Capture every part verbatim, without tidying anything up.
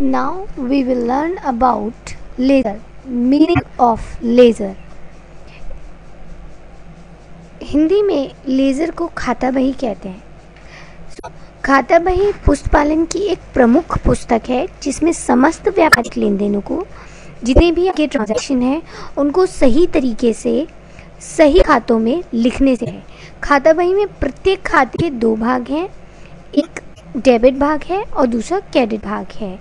Now we will learn about ledger, meaning of ledger। Hindi में ledger को खाता बही कहते हैं। so, खाता बही पुस्तपालन की एक प्रमुख पुस्तक है जिसमें समस्त व्यापारिक लेन देनों को, जितने भी आपके ट्रांजैक्शन हैं, उनको सही तरीके से सही खातों में लिखने से है। खाता बही में प्रत्येक खाते के दो भाग हैं, एक डेबिट भाग है और दूसरा क्रेडिट भाग है।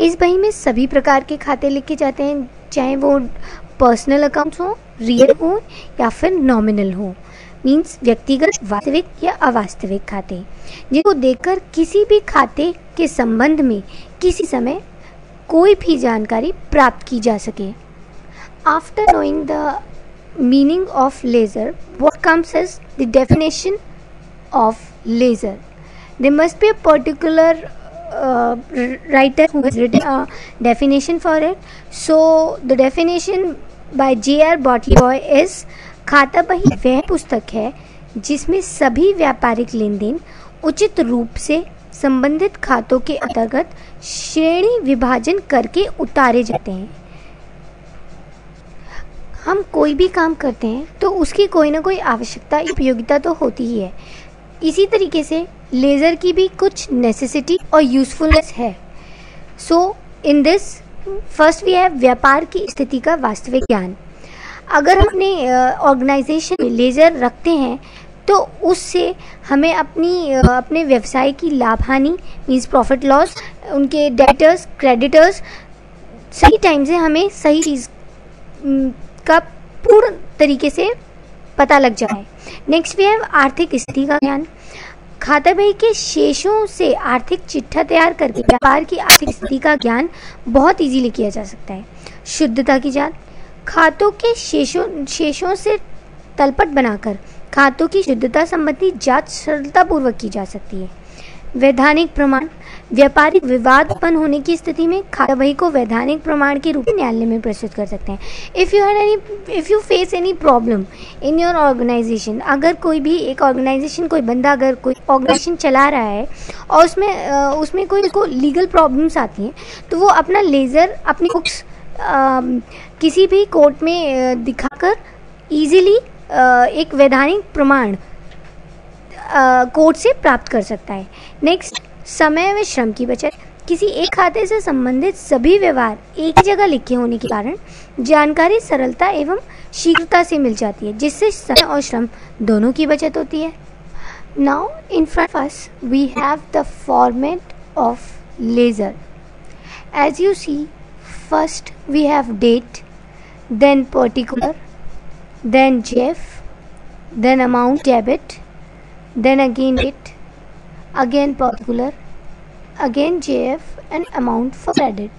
इस बही में सभी प्रकार के खाते लिखे जाते हैं, चाहे वो पर्सनल अकाउंट्स हो, रियल हो या फिर नॉमिनल हो, मींस व्यक्तिगत, वास्तविक या अवास्तविक खाते, जिनको देखकर किसी भी खाते के संबंध में किसी समय कोई भी जानकारी प्राप्त की जा सके। After knowing the meaning of ledger, what comes is the definition of ledger. There must be a particular uh, writer who has written a definition for it. So the definition by J. R. Body boy is खाता बही वह पुस्तक है जिसमें सभी व्यापारिक लेन then उचित रूप से संबंधित खातों के अंतर्गत श्रेणी विभाजन करके उतारे जाते हैं। हम कोई भी काम करते हैं तो उसकी कोई ना कोई आवश्यकता, उपयोगिता तो होती ही है। इसी तरीके से लेजर की भी कुछ नेसेसिटी और यूजफुलनेस है। So in this first we have व्यापार की स्थिति का वास्तविक ज्ञान। अगर हम अपने ऑर्गेनाइजेशन uh, में लेजर रखते हैं तो उससे हमें अपनी uh, अपने व्यवसाय की लाभ हानि, मीन्स प्रॉफिट लॉस, उनके डेटर्स, क्रेडिटर्स, सही टाइम से हमें सही चीज़ का पूर्ण तरीके से पता लग जाए। नेक्स्ट वी हैव आर्थिक स्थिति का ज्ञान। खाता बही के शेषों से आर्थिक चिट्ठा तैयार करके व्यापार की आर्थिक स्थिति का ज्ञान बहुत इजीली किया जा सकता है। शुद्धता की जांच, खातों के शेषों शेषों से तलपट बनाकर खातों की शुद्धता संबंधी जांच सरलतापूर्वक की जा सकती है। वैधानिक प्रमाण, व्यापारिक विवाद उत्पन्न होने की स्थिति में खाता बही को वैधानिक प्रमाण के रूप में न्यायालय में प्रस्तुत कर सकते हैं। If you had any if you face any problem in your organisation, अगर कोई भी एक ऑर्गेनाइजेशन, कोई बंदा अगर कोई ऑर्गेनाइजेशन चला रहा है और उसमें उसमें कोई उसको लीगल प्रॉब्लम्स आती हैं तो वो अपना लेजर, अपनी बुक्स किसी भी कोर्ट में दिखाकर ईजिली एक वैधानिक प्रमाण कोर्ट से प्राप्त कर सकता है। नेक्स्ट, समय व श्रम की बचत। किसी एक खाते से संबंधित सभी व्यवहार एक ही जगह लिखे होने के कारण जानकारी सरलता एवं शीघ्रता से मिल जाती है, जिससे समय और श्रम दोनों की बचत होती है। Now in front of us we have the format of ledger. As you see, first we have date, then particular, then Jeff, then amount debit, then again date, again particular, again J F and amount for credit.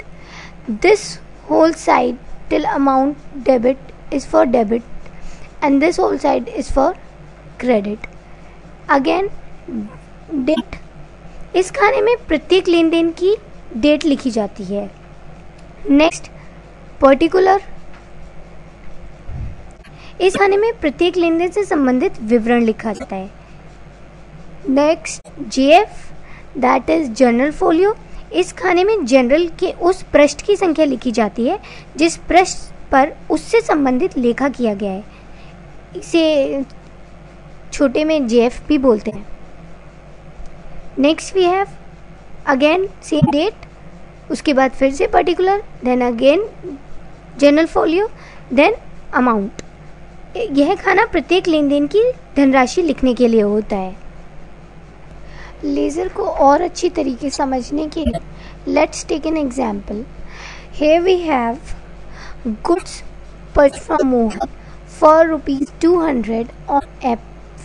This whole side till amount debit is for debit and this whole side is for credit. Again date, इस खाने में प्रत्येक लेन then की date लिखी जाती है। Next particular, इस खाने में प्रत्येक लेन देन से संबंधित विवरण लिखा जाता है। Next J F, that is journal folio, इस खाने में जनरल के उस पृष्ठ की संख्या लिखी जाती है जिस पृष्ठ पर उससे संबंधित लेखा किया गया है। इसे छोटे में J F भी बोलते हैं। Next we have again same date, उसके बाद फिर से particular, then again journal folio, then amount. यह खाना प्रत्येक लेन देन की धनराशि लिखने के लिए होता है। लेजर को और अच्छी तरीके से समझने के लिए let's take an example. Here we have goods purchase from Mohan for rupees two hundred on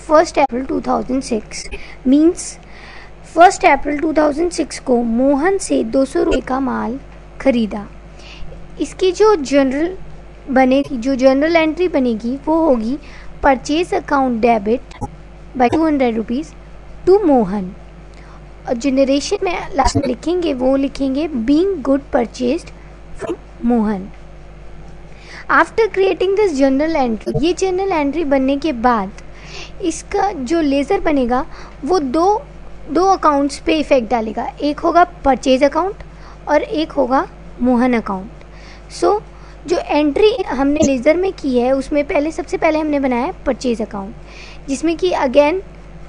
first April two thousand six. Means first April two thousand six को मोहन से दो सौ रुपये का माल खरीदा। इसकी जो जनरल बनेगी, जो जनरल एंट्री बनेगी वो होगी purchase account debit by two hundred rupees to Mohan. और जनरेशन में लास्ट में लिखेंगे, वो लिखेंगे being good purchased from Mohan. After creating this journal entry, ये जनरल एंट्री बनने के बाद इसका जो लेजर बनेगा वो दो दो अकाउंट्स पे इफेक्ट डालेगा। एक होगा परचेज अकाउंट और एक होगा मोहन अकाउंट। सो जो एंट्री हमने लेज़र में की है उसमें पहले सबसे पहले हमने बनाया है परचेज अकाउंट, जिसमें कि अगेन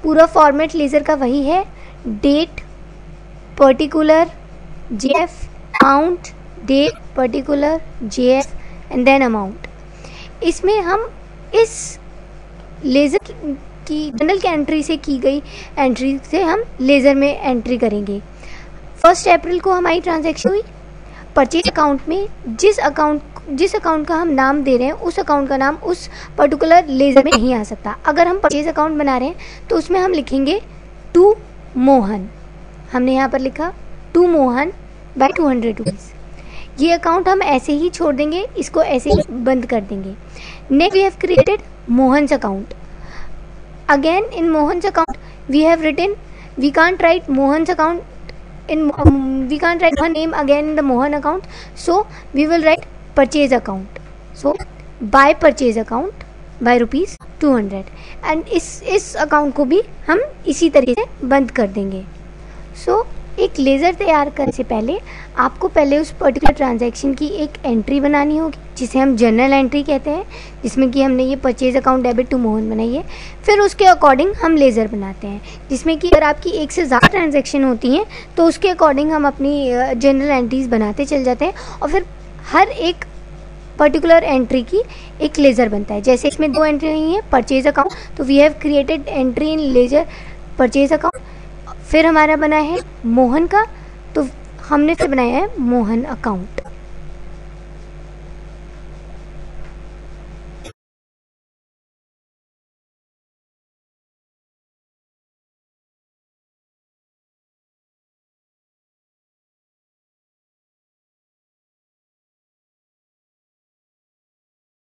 पूरा फॉर्मेट लेज़र का वही है, date particular J F amount, date particular J F and then amount. इसमें हम इस लेज़र की जनरल की एंट्री से की गई एंट्री से हम लेज़र में एंट्री करेंगे। फर्स्ट अप्रैल को हमारी ट्रांजैक्शन हुई परचेज अकाउंट में, जिस अकाउंट जिस अकाउंट का हम नाम दे रहे हैं उस अकाउंट का नाम उस पर्टिकुलर लेज़र में नहीं आ सकता। अगर हम परचेज अकाउंट बना रहे हैं तो उसमें हम लिखेंगे टू मोहन, हमने यहाँ पर लिखा to Mohan by two hundred rupees. ये अकाउंट हम ऐसे ही छोड़ देंगे, इसको ऐसे ही बंद कर देंगे। Next we have created Mohan's account. Again in Mohan's account we have written we can't write Mohan's account in we can't write Mohan name again in the Mohan account, so we will write purchase account, so by purchase account by rupees two hundred. And इस इस account को भी हम इसी तरीके से बंद कर देंगे। सो so, एक लेज़र तैयार करने से पहले आपको पहले उस पर्टिकुलर ट्रांजैक्शन की एक एंट्री बनानी होगी, जिसे हम जर्नल एंट्री कहते हैं, जिसमें कि हमने ये purchase account debit to Mohan बनाई है। फिर उसके अकॉर्डिंग हम लेज़र बनाते हैं, जिसमें कि अगर आपकी एक से ज़्यादा ट्रांजैक्शन होती हैं तो उसके अकॉर्डिंग हम अपनी जनरल एंट्रीज बनाते चल जाते हैं और फिर हर एक पर्टिकुलर एंट्री की एक लेज़र बनता है। जैसे इसमें दो एंट्री हुई हैं परचेज अकाउंट, तो we have created entry in ledger purchase account. फिर हमारा बना है मोहन का, तो हमने फिर बनाया है मोहन अकाउंट।